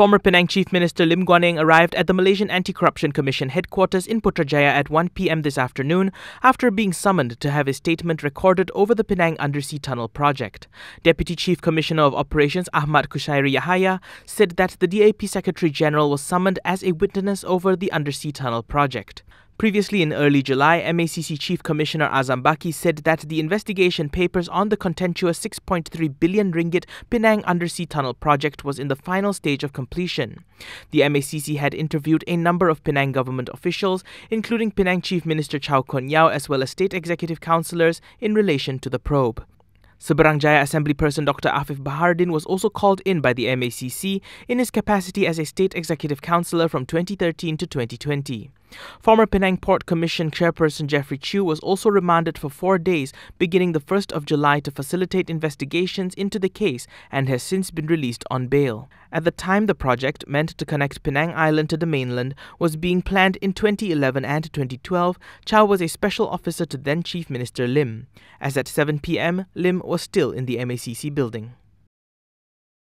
Former Penang Chief Minister Lim Guan Eng arrived at the Malaysian Anti-Corruption Commission headquarters in Putrajaya at 1 p.m. this afternoon after being summoned to have his statement recorded over the Penang Undersea Tunnel project. Deputy Chief Commissioner of Operations Ahmad Khusairi Yahaya said that the DAP Secretary-General was summoned as a witness over the Undersea Tunnel project. Previously in early July, MACC Chief Commissioner Azam Baki said that the investigation papers on the contentious 6.3 billion ringgit Penang Undersea Tunnel project was in the final stage of completion. The MACC had interviewed a number of Penang government officials, including Penang Chief Minister Chow Kon Yeow as well as state executive councillors in relation to the probe. Seberang Jaya Assembly Person Dr. Afif Bahardin was also called in by the MACC in his capacity as a State Executive Councillor from 2013 to 2020. Former Penang Port Commission Chairperson Jeffrey Chu was also remanded for 4 days beginning the 1st of July to facilitate investigations into the case and has since been released on bail. At the time, the project, meant to connect Penang Island to the mainland, was being planned in 2011 and 2012. Chow was a special officer to then Chief Minister Lim. As at 7 p.m., Lim was still in the MACC building.